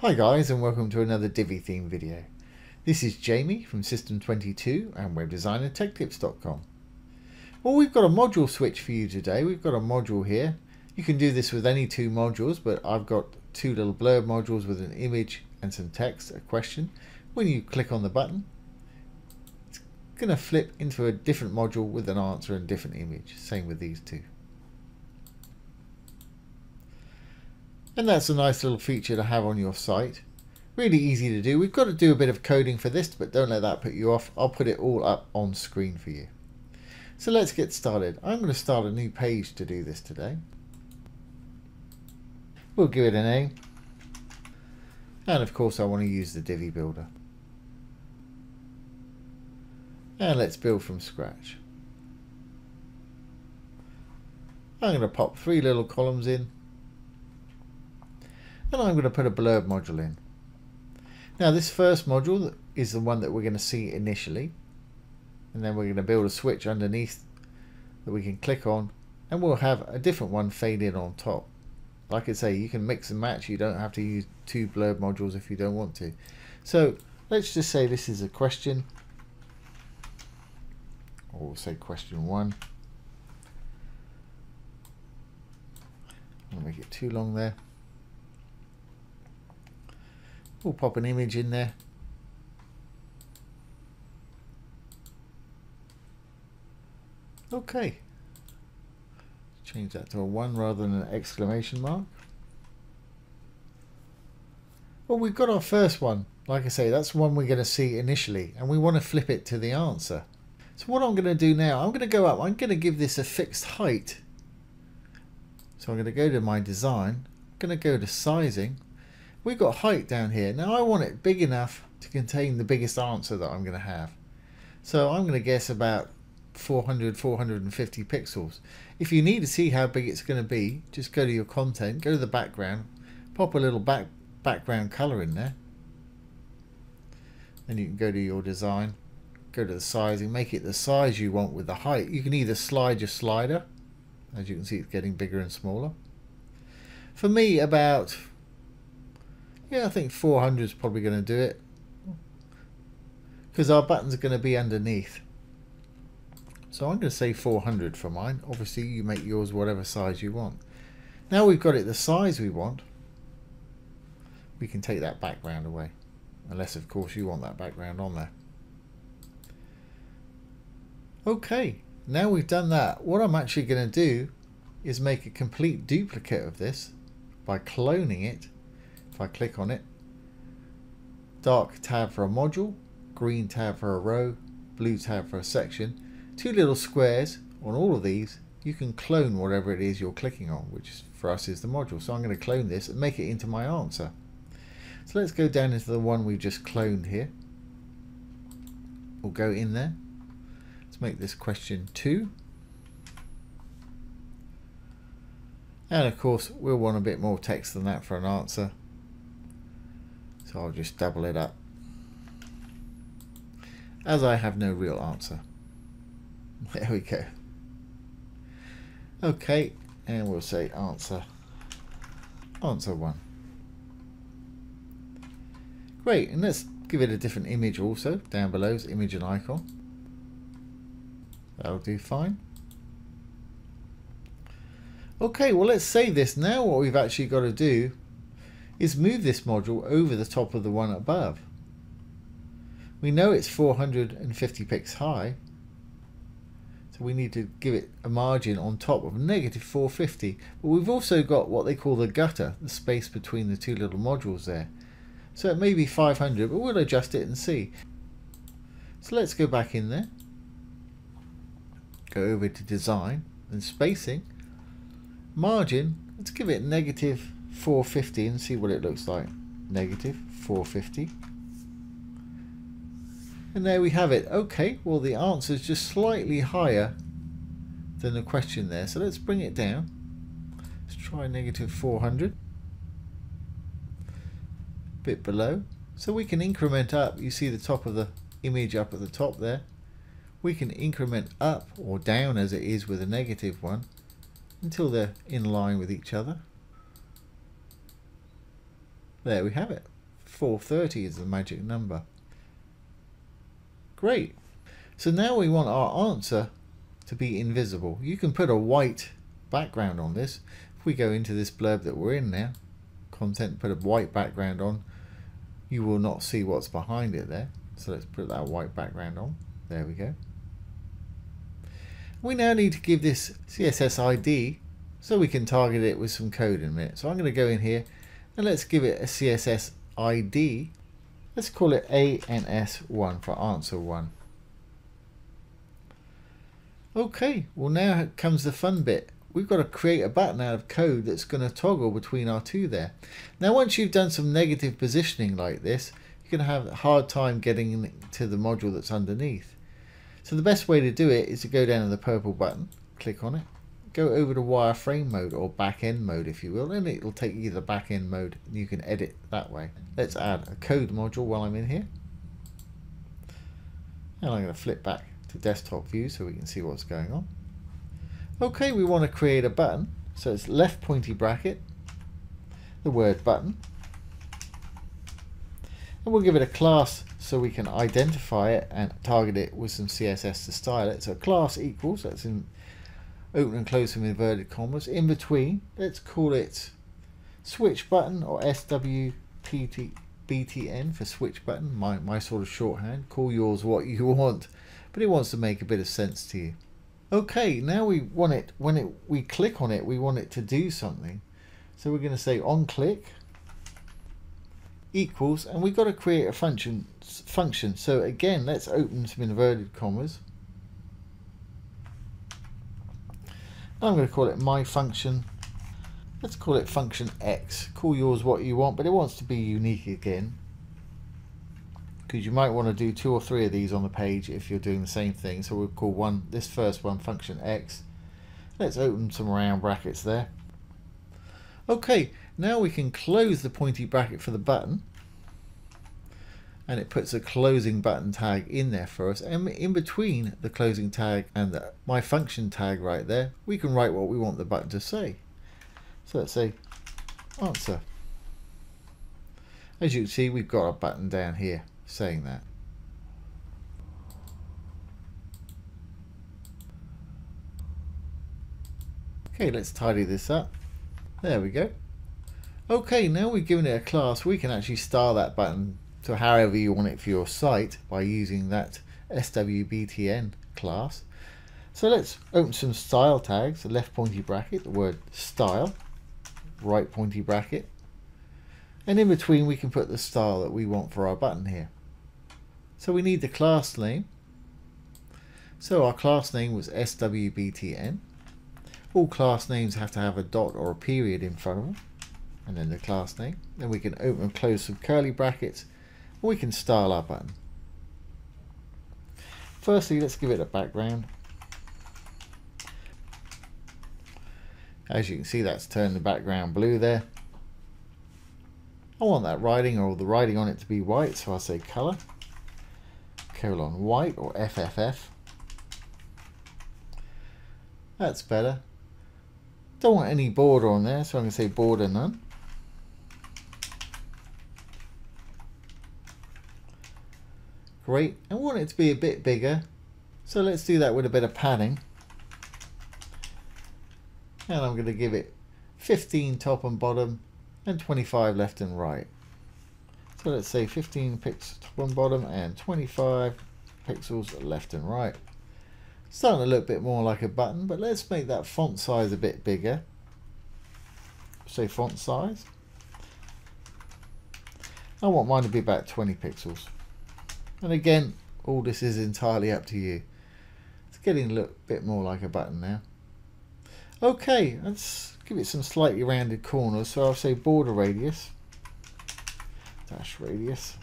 Hi guys, and welcome to another Divi theme video. This is Jamie from System 22 and webdesignandtechtips.com. Well, we've got a module switch for you today. We've got a module here. You can do this with any two modules, but I've got two little blurb modules with an image and some text, a question. When you click on the button, it's going to flip into a different module with an answer and different image. Same with these two. And that's a nice little feature to have on your site. Really easy to do. We've got to do a bit of coding for this, but don't let that put you off. I'll put it all up on screen for you. So let's get started. I'm going to start a new page to do this today. We'll give it a name. And of course I want to use the Divi Builder. And let's build from scratch. I'm going to pop three little columns in. And I'm going to put a blurb module in. Now this first module is the one that we're going to see initially, and then we're going to build a switch underneath that we can click on, and we'll have a different one fade in on top. Like I say, you can mix and match. You don't have to use two blurb modules if you don't want to. So let's just say this is a question, or we'll say question one. I don't make it too long there. We'll pop an image in there. Okay. Change that to a 1 rather than an exclamation mark. Well, we've got our first one. Like I say, that's the one we're going to see initially, and we want to flip it to the answer. So what I'm going to do now, I'm going to go up. I'm going to give this a fixed height. So I'm going to go to my design. I'm going to go to sizing. We've got height down here. Now I want it big enough to contain the biggest answer that I'm going to have. So I'm going to guess about 400, 450 pixels. If you need to see how big it's going to be, just go to your content, go to the background, pop a little background color in there. Then you can go to your design, go to the sizing, make it the size you want with the height. You can either slide your slider. As you can see, it's getting bigger and smaller. For me, about... yeah, I think 400 is probably going to do it, because our buttons are going to be underneath. So I'm going to say 400 for mine. Obviously you make yours whatever size you want. Now we've got it the size we want, we can take that background away, unless of course you want that background on there. Okay, now we've done that, what I'm actually going to do is make a complete duplicate of this by cloning it. If I click on it, dark tab for a module, green tab for a row, blue tab for a section, two little squares on all of these. You can clone whatever it is you're clicking on, which for us is the module. So I'm going to clone this and make it into my answer. So let's go down into the one we just cloned here. We'll go in there. Let's make this question 2. And of course we'll want a bit more text than that for an answer. So I'll just double it up, as I have no real answer. There we go. Okay, and we'll say answer 1. Great, and let's give it a different image also. Down below is image and icon. That'll do fine. Okay, well let's save this. Now what we've actually got to do is move this module over the top of the one above. We know it's 450 pixels high, so we need to give it a margin on top of -450, but we've also got what they call the gutter, the space between the two little modules there, so it may be 500, but we'll adjust it and see. So let's go back in there, go over to design and spacing, margin, let's give it -450 and see what it looks like. -450. And there we have it. Okay, well the answer is just slightly higher than the question there, so let's bring it down. Let's try -400, a bit below, so we can increment up. You see the top of the image up at the top there, we can increment up or down as it is with a negative one until they're in line with each other. There we have it. 430 is the magic number. Great. So now we want our answer to be invisible. You can put a white background on this. If we go into this blurb that we're in now, content, put a white background on, you will not see what's behind it there. So let's put that white background on. There we go. We now need to give this CSS ID so we can target it with some code in a minute. So I'm going to go in here and let's give it a CSS ID. Let's call it ANS1 for answer 1. Okay, well now comes the fun bit. We've got to create a button out of code that's going to toggle between our two there. Now once you've done some negative positioning like this, you're going to have a hard time getting to the module that's underneath. So the best way to do it is to go down to the purple button, click on it, go over to wireframe mode or back-end mode if you will, and it'll take you to the back-end mode and you can edit that way. Let's add a code module while I'm in here. And I'm going to flip back to desktop view so we can see what's going on. Okay, we want to create a button, so it's left pointy bracket, the word button, and we'll give it a class so we can identify it and target it with some CSS to style it. So class equals, that's in open and close some inverted commas, in between let's call it switch button or SWBTN for switch button, my sort of shorthand. Call yours what you want, but it wants to make a bit of sense to you. Okay, now we want it, we click on it, we want it to do something. So we're going to say on click equals, and we've got to create a function. So again, let's open some inverted commas. I'm going to call it my function. Let's call it function X. Call yours what you want, but it wants to be unique again, because you might want to do 2 or 3 of these on the page if you're doing the same thing. So we'll call this first one function X. Let's open some round brackets there. Okay, now we can close the pointy bracket for the button, and it puts a closing button tag in there for us, and in between the closing tag and the my function tag right there, we can write what we want the button to say. So let's say answer. As you can see, we've got a button down here saying that. Okay, let's tidy this up. There we go. Okay, now we've given it a class, we can actually style that button to however you want it for your site by using that SWBTN class. So let's open some style tags, the left pointy bracket, the word style, right pointy bracket, and in between we can put the style that we want for our button here. So we need the class name. So our class name was SWBTN. All class names have to have a dot or a period in front of them, and then the class name. Then we can open and close some curly brackets, and we can style our button. Firstly, let's give it a background. As you can see, that's turned the background blue there. I want that writing or the writing on it to be white, so I'll say color : white or FFF. That's better. Don't want any border on there, so I'm going to say border none. Great. I want it to be a bit bigger, so let's do that with a bit of padding. And I'm going to give it 15 top and bottom, and 25 left and right. So let's say 15 pixels top and bottom and 25 pixels left and right. Starting to look a bit more like a button, but let's make that font size a bit bigger. Say font size. I want mine to be about 20 pixels. And again, all this is entirely up to you. It's getting to look a bit more like a button now. Okay, let's give it some slightly rounded corners, so I'll say border radius dash radius.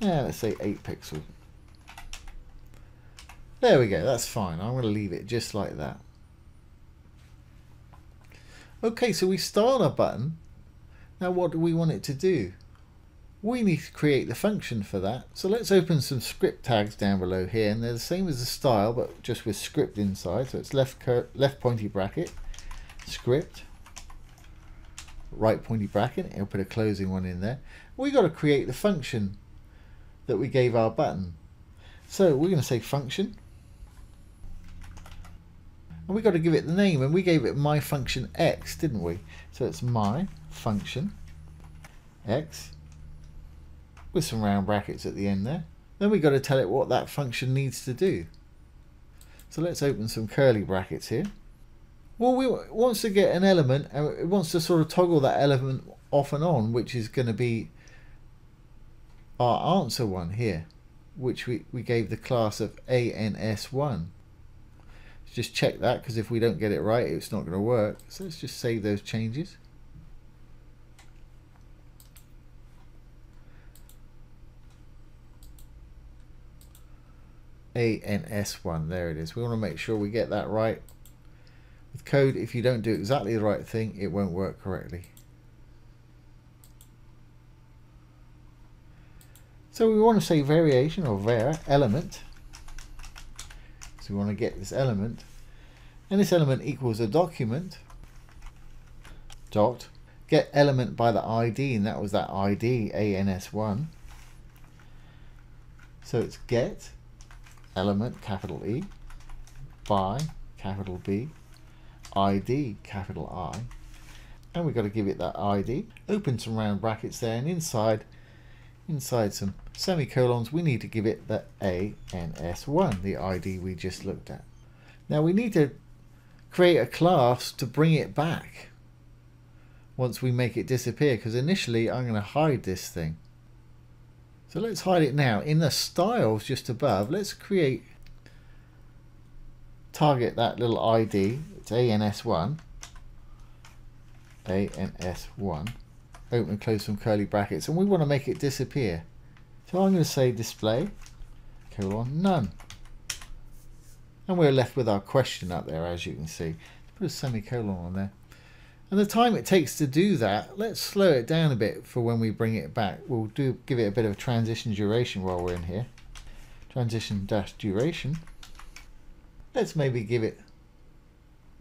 Yeah, let's say 8 pixels. There we go, that's fine. I'm going to leave it just like that. Okay, so we styled our button. Now what do we want it to do? We need to create the function for that, so let's open some script tags down below here, and they're the same as the style but just with script inside. So it's left pointy bracket script right pointy bracket, and it'll put a closing one in there. We've got to create the function that we gave our button. So we're going to say function, and we've got to give it the name, and we gave it my function x, didn't we? So it's my function x with some round brackets at the end there. Then we've got to tell it what that function needs to do. So let's open some curly brackets here. Well, it wants to get an element, and it wants to sort of toggle that element off and on, which is going to be our answer one here, which we gave the class of ans1. Just check that, because if we don't get it right, it's not going to work. So let's just save those changes. ans1, there it is. We want to make sure we get that right. With code, if you don't do exactly the right thing, it won't work correctly. So we want to say variation or var element. So we want to get this element, and this element equals a document dot get element by the ID, and that was that ID ans1. So it's get element capital E by capital B ID capital I, and we've got to give it that ID. Open some round brackets there, and inside some semicolons we need to give it the ans1, the ID we just looked at. Now we need to create a class to bring it back once we make it disappear, because initially I'm going to hide this thing. So let's hide it now. In the styles just above, let's create, target that little ID, it's ans1, open and close some curly brackets, and we want to make it disappear. So I'm going to say display :none, and we're left with our question up there, as you can see. Put a semicolon on there, and the time it takes to do that, let's slow it down a bit for when we bring it back. We'll give it a bit of a transition duration while we're in here. Transition-duration. Let's maybe give it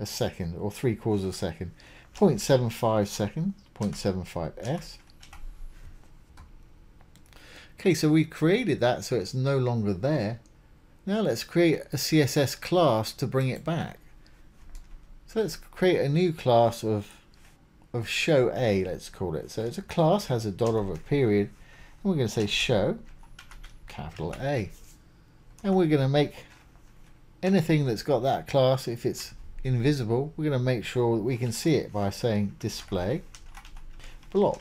a second or 3/4 of a second, 0.75 seconds, 0.75s. Okay, so we've created that, so it's no longer there. Now let's create a CSS class to bring it back. So let's create a new class of show A, let's call it. So it's a class, has a dot over a period, and we're going to say show capital A, and we're going to make anything that's got that class, if it's invisible, we're going to make sure that we can see it by saying display block.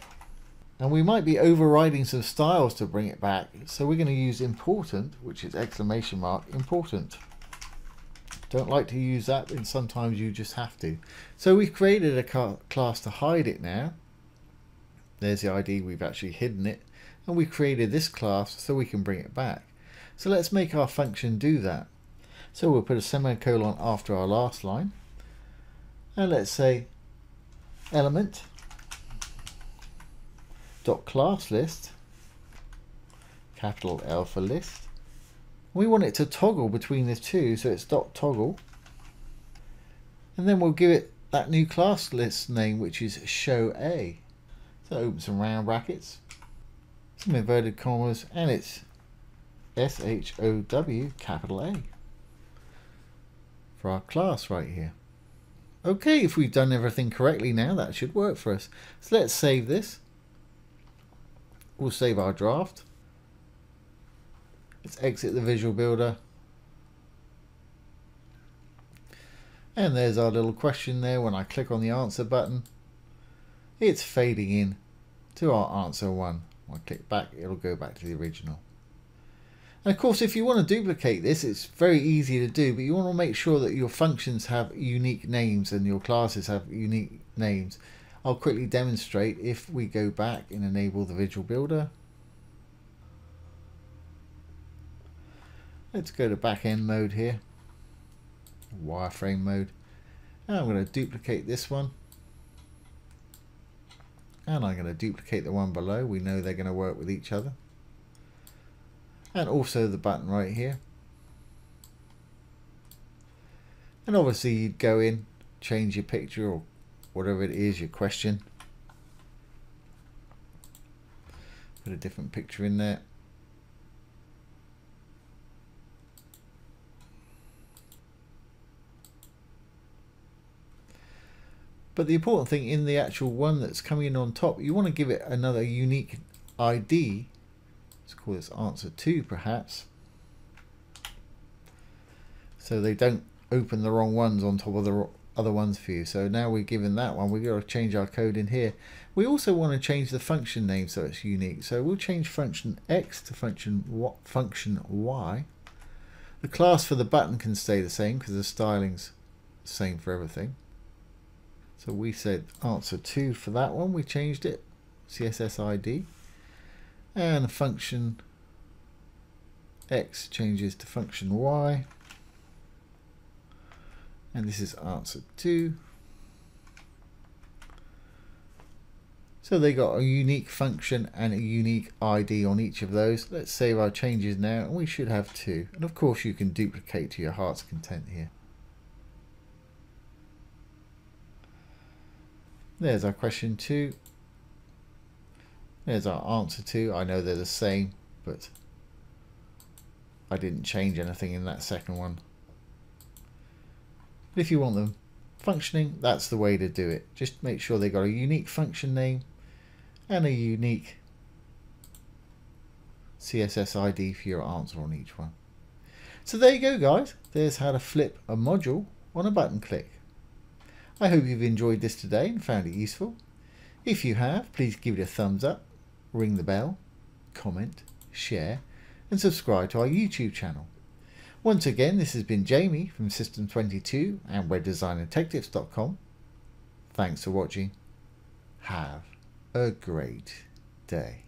And we might be overriding some styles to bring it back, so we're going to use important, which is exclamation mark important. Don't like to use that, and sometimes you just have to. So we've created a class to hide it now. There's the ID, we've actually hidden it, and we created this class so we can bring it back. So let's make our function do that. So we'll put a semicolon after our last line, and let's say element dot class list, capital L for list. We want it to toggle between the two, so it's dot toggle, and then we'll give it that new class list name, which is show A. So open some round brackets, some inverted commas, and it's show capital A for our class right here. Okay, if we've done everything correctly now, that should work for us. So let's save this. We'll save our draft. Let's exit the Visual Builder. And there's our little question there. When I click on the answer button, it's fading in to our answer one. When I click back, it'll go back to the original. And of course, if you want to duplicate this, it's very easy to do, but you want to make sure that your functions have unique names and your classes have unique names. I'll quickly demonstrate if we go back and enable the Visual Builder. Let's go to back-end mode here, wireframe mode, and I'm going to duplicate this one, and I'm going to duplicate the one below. We know they're going to work with each other. And also the button right here. And obviously you'd go in, change your picture or whatever it is, your question, Put a different picture in there. But the important thing in the actual one that's coming in on top, you want to give it another unique ID. Let's call this answer 2 perhaps. So they don't open the wrong ones on top of the other ones for you. So now we're given that one, we've got to change our code in here. We also want to change the function name so it's unique. So we'll change function X to function Y. The class for the button can stay the same because the styling's the same for everything. So we said answer 2 for that one, we changed it, CSS ID, and function X changes to function Y, and this is answer 2. So they got a unique function and a unique ID on each of those. Let's save our changes now, and we should have 2. And of course you can duplicate to your heart's content here. There's our question 2. There's our answer 2. I know they're the same, but I didn't change anything in that second one. But if you want them functioning, that's the way to do it. Just make sure they got a unique function name and a unique CSS ID for your answer on each one. So there you go, guys. There's how to flip a module on a button click. I hope you've enjoyed this today and found it useful. If you have, please give it a thumbs up, ring the bell, comment, share, and subscribe to our YouTube channel. Once again, this has been Jamie from System 22 and webdesignandtechtips.com. Thanks for watching. Have a great day.